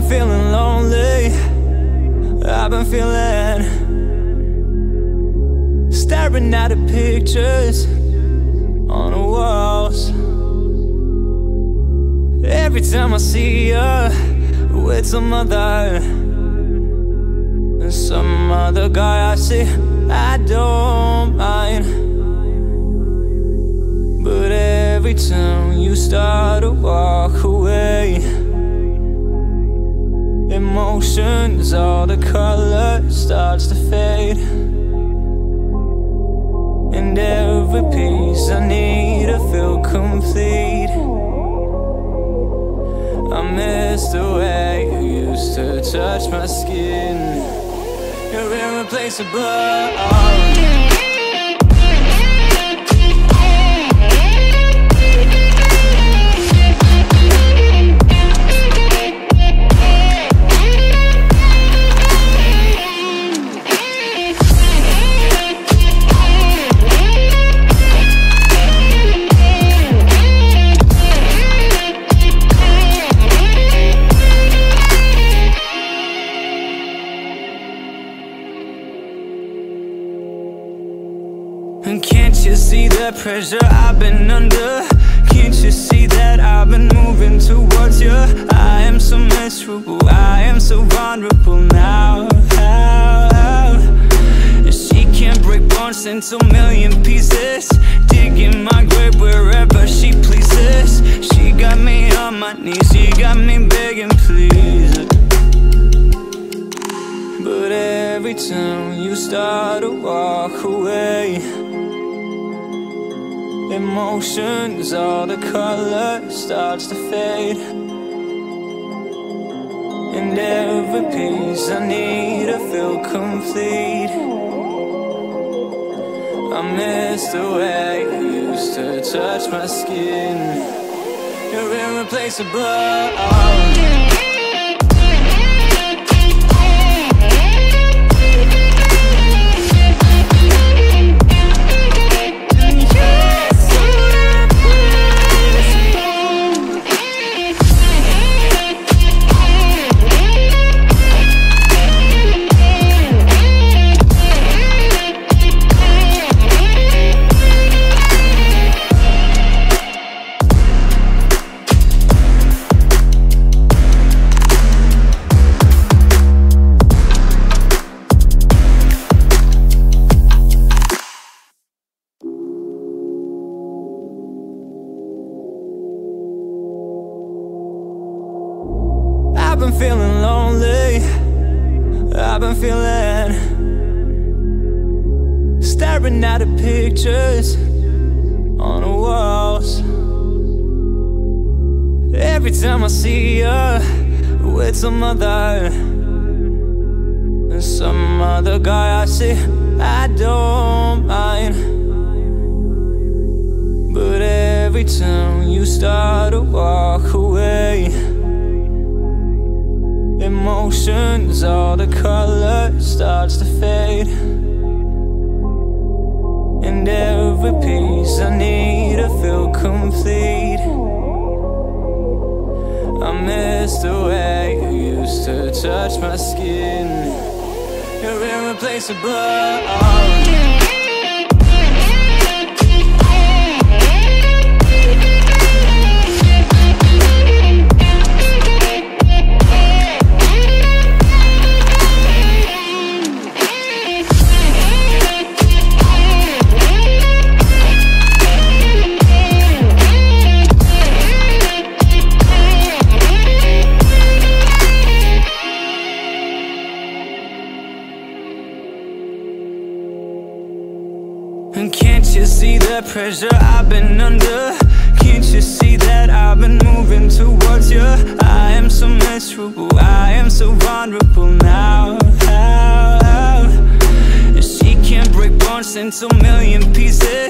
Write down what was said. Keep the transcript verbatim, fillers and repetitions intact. been feeling lonely, I've been feeling, staring at the pictures on the walls. Every time I see her with some other, some other guy, I say I don't mind, but every time you start to walk away, emotions, all the color starts to fade, and every piece I need to feel complete. I miss the way you used to touch my skin. You're irreplaceable. Can't you see the pressure I've been under? Can't you see that I've been moving towards you? I am so miserable, I am so vulnerable now. And she can't break bonds into a million pieces, digging my grave wherever she pleases. She got me on my knees, she got me begging please. But every time you start to walk away, emotions, all the color starts to fade, and every piece I need to feel complete. I miss the way you used to touch my skin. You're irreplaceable. I've been feeling lonely, I've been feeling, staring at the pictures on the walls. Every time I see her with some other, some other guy, I say I don't mind, but every time you start to walk away, emotions, all the color starts to fade, and every piece I need to feel complete. I miss the way you used to touch my skin. You're irreplaceable. Can't you see the pressure I've been under? Can't you see that I've been moving towards you? I am so miserable, I am so vulnerable now. And she can't break bonds into a million pieces,